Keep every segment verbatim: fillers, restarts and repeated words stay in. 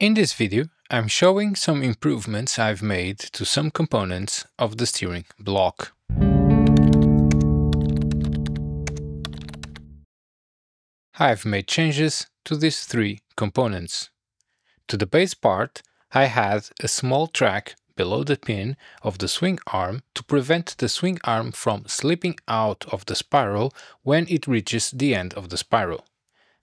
In this video, I'm showing some improvements I've made to some components of the steering block. I've made changes to these three components. To the base part, I had a small track below the pin of the swing arm to prevent the swing arm from slipping out of the spiral when it reaches the end of the spiral.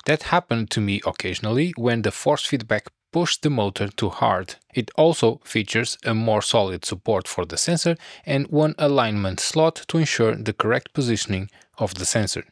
That happened to me occasionally when the force feedback pushed the motor too hard. It also features a more solid support for the sensor and one alignment slot to ensure the correct positioning of the sensor.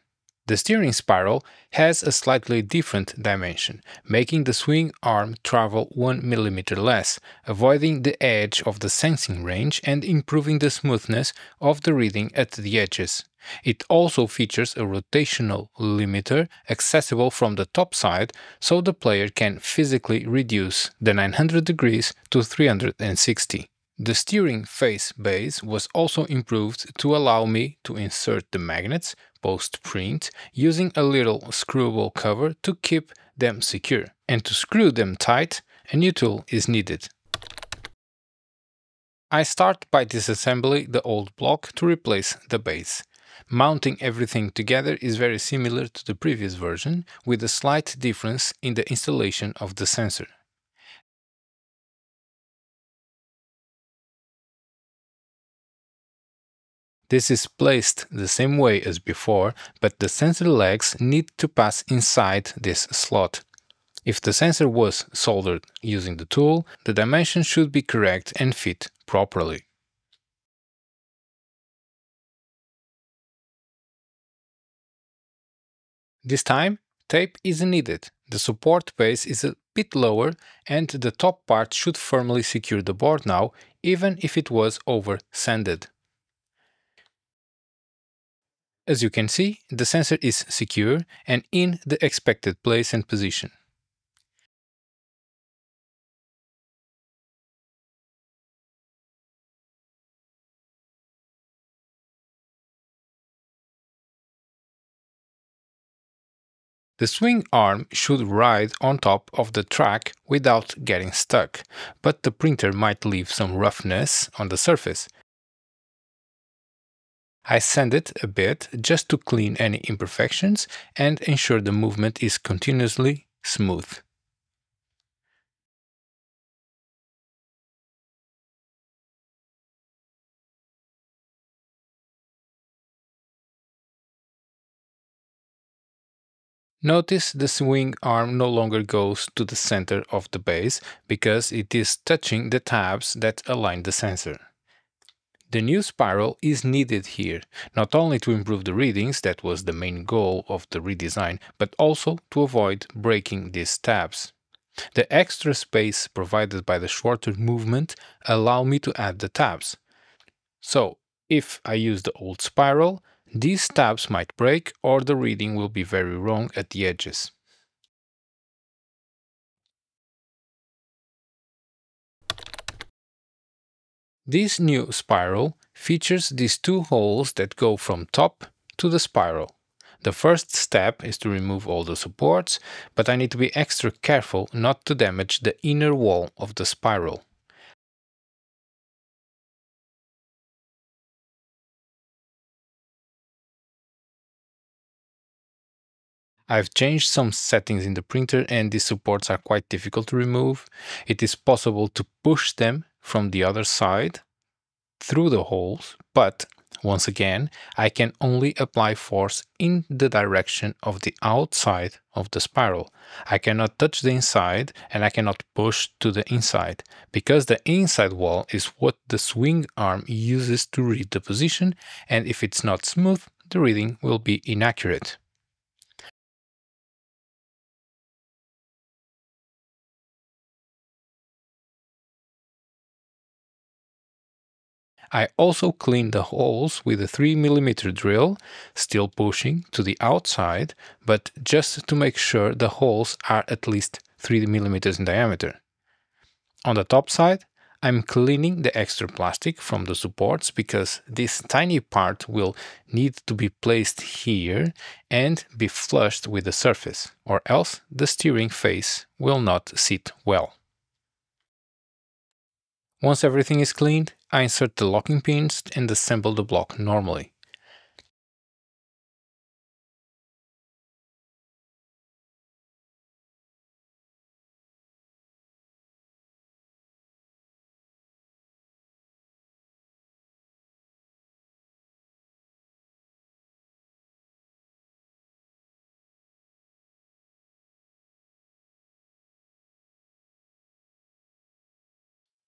The steering spiral has a slightly different dimension, making the swing arm travel one millimeter less, avoiding the edge of the sensing range and improving the smoothness of the reading at the edges. It also features a rotational limiter accessible from the top side, so the player can physically reduce the nine hundred degrees to three hundred sixty. The steering face base was also improved to allow me to insert the magnets post-print using a little screwable cover to keep them secure. And to screw them tight, a new tool is needed. I start by disassembling the old block to replace the base. Mounting everything together is very similar to the previous version, with a slight difference in the installation of the sensor. This is placed the same way as before, but the sensor legs need to pass inside this slot. If the sensor was soldered using the tool, the dimensions should be correct and fit properly. This time, tape is needed. The support base is a bit lower and the top part should firmly secure the board now, even if it was over-sanded. As you can see, the sensor is secure and in the expected place and position. The swing arm should ride on top of the track without getting stuck, but the printer might leave some roughness on the surface. I sand it a bit just to clean any imperfections and ensure the movement is continuously smooth. Notice the swing arm no longer goes to the center of the base because it is touching the tabs that align the sensor. The new spiral is needed here, not only to improve the readings, that was the main goal of the redesign, but also to avoid breaking these tabs. The extra space provided by the shorter movement allows me to add the tabs. So, if I use the old spiral, these tabs might break or the reading will be very wrong at the edges. This new spiral features these two holes that go from top to the spiral. The first step is to remove all the supports, but I need to be extra careful not to damage the inner wall of the spiral. I've changed some settings in the printer and these supports are quite difficult to remove. It is possible to push them from the other side through the holes, but once again, I can only apply force in the direction of the outside of the spiral. I cannot touch the inside and I cannot push to the inside, because the inside wall is what the swing arm uses to read the position, and if it's not smooth, the reading will be inaccurate. I also cleaned the holes with a three millimeter drill, still pushing to the outside, but just to make sure the holes are at least three millimeters in diameter. On the top side, I'm cleaning the extra plastic from the supports because this tiny part will need to be placed here and be flushed with the surface, or else the steering face will not sit well. Once everything is cleaned, I insert the locking pins and assemble the block normally.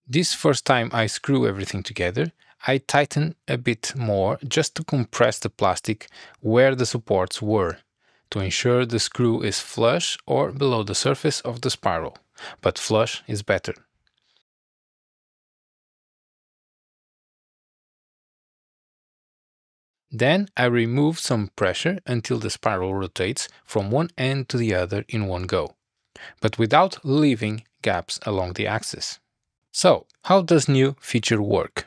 This first time I screw everything together, I tighten a bit more just to compress the plastic where the supports were, to ensure the screw is flush or below the surface of the spiral, but flush is better. Then I remove some pressure until the spiral rotates from one end to the other in one go, but without leaving gaps along the axis. So, how does new feature work?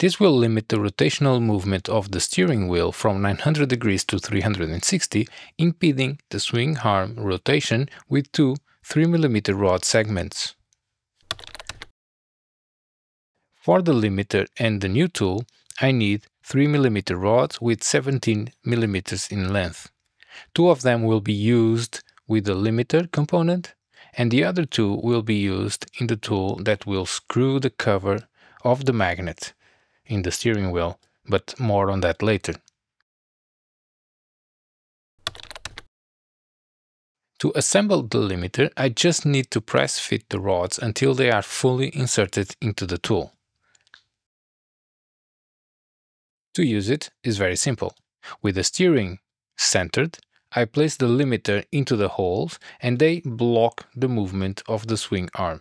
This will limit the rotational movement of the steering wheel from nine hundred degrees to three hundred sixty, impeding the swing arm rotation with two three millimeter rod segments. For the limiter and the new tool, I need three millimeter rods with seventeen millimeters in length. Two of them will be used with the limiter component, and the other two will be used in the tool that will screw the cover of the magnet in the steering wheel, but more on that later. To assemble the limiter, I just need to press fit the rods until they are fully inserted into the tool. To use it is very simple. With the steering centered, I place the limiter into the holes and they block the movement of the swing arm.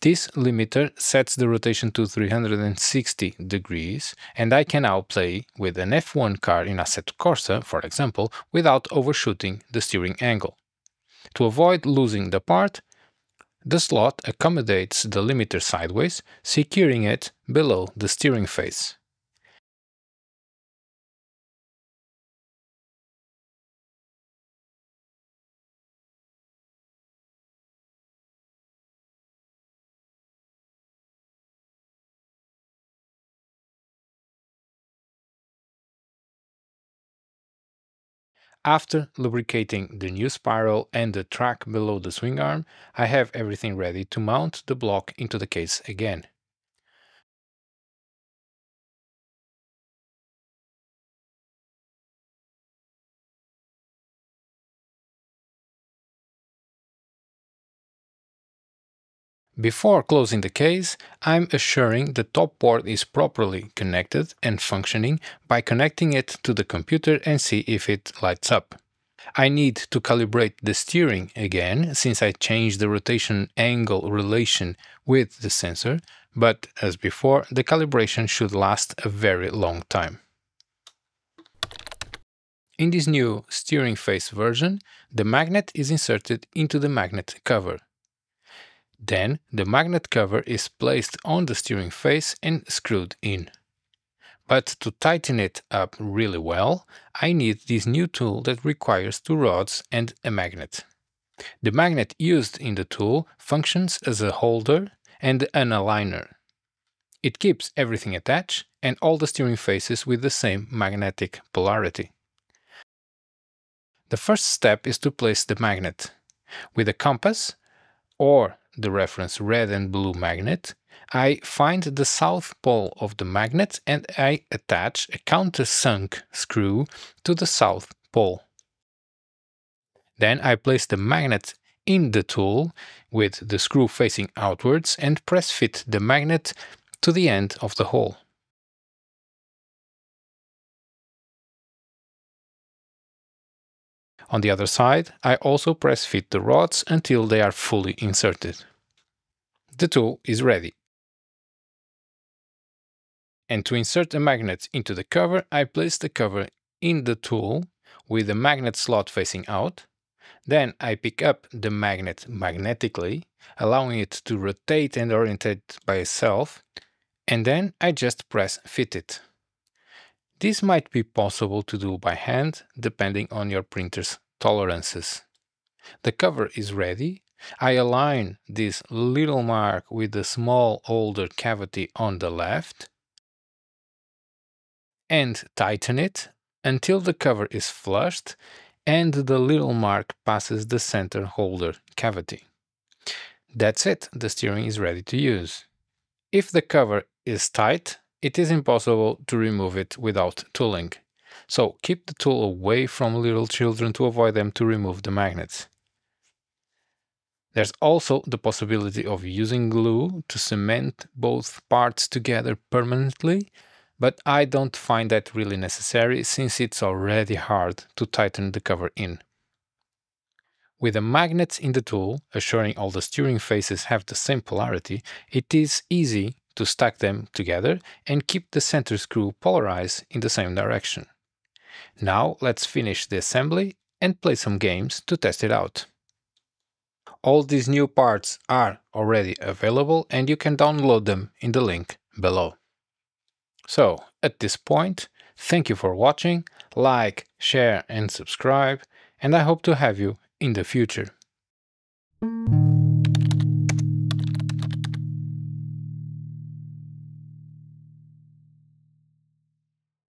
This limiter sets the rotation to three hundred sixty degrees, and I can now play with an F one car in Assetto Corsa, for example, without overshooting the steering angle. To avoid losing the part, the slot accommodates the limiter sideways, securing it below the steering face. After lubricating the new spiral and the track below the swing arm, I have everything ready to mount the block into the case again. Before closing the case, I'm assuring the top board is properly connected and functioning by connecting it to the computer and see if it lights up. I need to calibrate the steering again, since I changed the rotation angle relation with the sensor, but as before, the calibration should last a very long time. In this new steering face version, the magnet is inserted into the magnet cover. Then, the magnet cover is placed on the steering face and screwed in. But to tighten it up really well, I need this new tool that requires two rods and a magnet. The magnet used in the tool functions as a holder and an aligner. It keeps everything attached and all the steering faces with the same magnetic polarity. The first step is to place the magnet. With a compass, or the reference red and blue magnet, I find the south pole of the magnet and I attach a countersunk screw to the south pole. Then I place the magnet in the tool with the screw facing outwards and press fit the magnet to the end of the hole. On the other side, I also press fit the rods until they are fully inserted. The tool is ready. And to insert a magnet into the cover, I place the cover in the tool with the magnet slot facing out. Then I pick up the magnet magnetically, allowing it to rotate and orientate by itself, and then I just press fit it. This might be possible to do by hand, depending on your printer's tolerances. The cover is ready, I align this little mark with the small older cavity on the left and tighten it until the cover is flushed and the little mark passes the center holder cavity. That's it, the steering is ready to use. If the cover is tight, it is impossible to remove it without tooling. So keep the tool away from little children to avoid them to remove the magnets. There's also the possibility of using glue to cement both parts together permanently, but I don't find that really necessary since it's already hard to tighten the cover in. With the magnets in the tool, assuring all the steering faces have the same polarity, it is easy to stack them together and keep the center screw polarized in the same direction. Now let's finish the assembly and play some games to test it out. All these new parts are already available and you can download them in the link below. So, at this point, thank you for watching, like, share and subscribe, and I hope to have you in the future.